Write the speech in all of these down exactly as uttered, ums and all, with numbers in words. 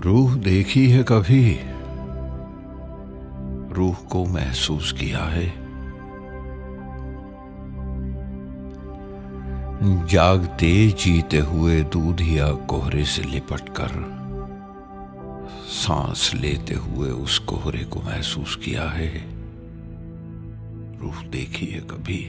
रूह देखी है कभी, रूह को महसूस किया है। जागते जीते हुए दूधिया कोहरे से लिपट कर सांस लेते हुए उस कोहरे को महसूस किया है। रूह देखी है कभी।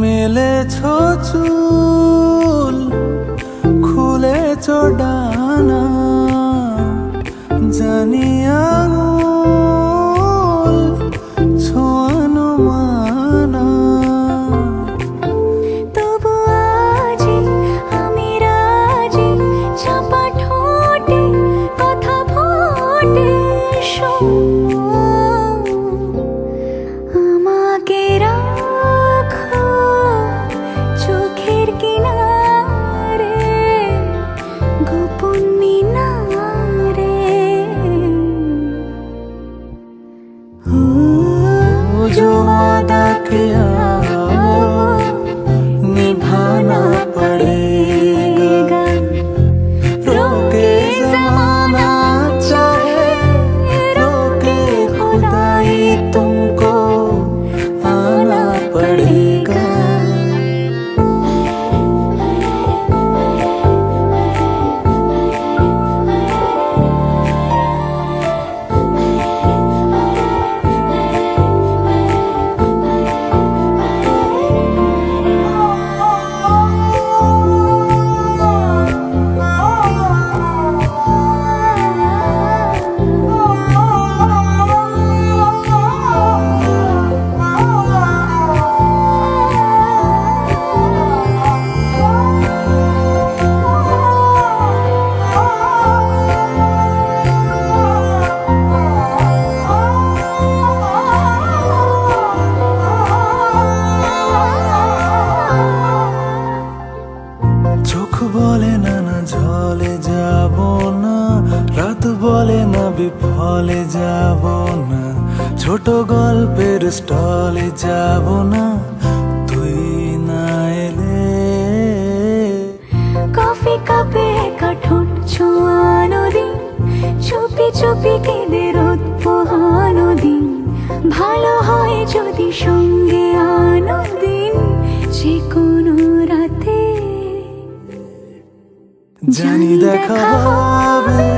मेले छो चूल खुले छो डाना जानिया छोनो माना तब आजी हमी राजी छापा ठोटे कथा फोटे जो वादा किया निभाना पड़ेगा। रोके जमाना चाहे रोके खुदाई तुमको आना पड़ेगा। বিফলে যাব না, ছোট গল্পের স্টলে যাব না। তুই না এলে কফি কাপে একা ঠোঁট ছোঁয়ানো দিন, চুপি চুপি কেঁদে রোদ পোহানো দিন, ভালো হয় যদি সঙ্গে আনো দিন যে কোনো রাতে। জানি দেখা হবে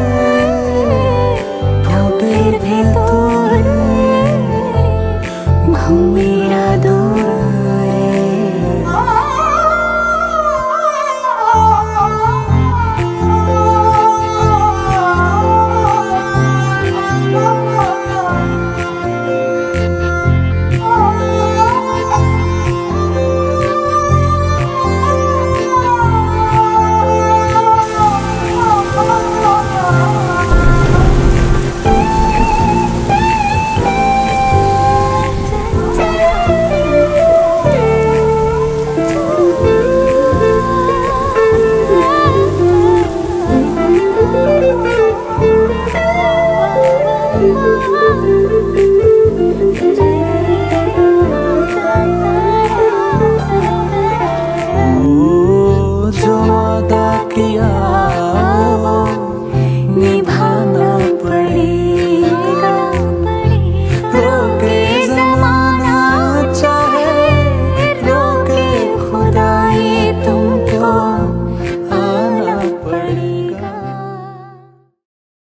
Thank you.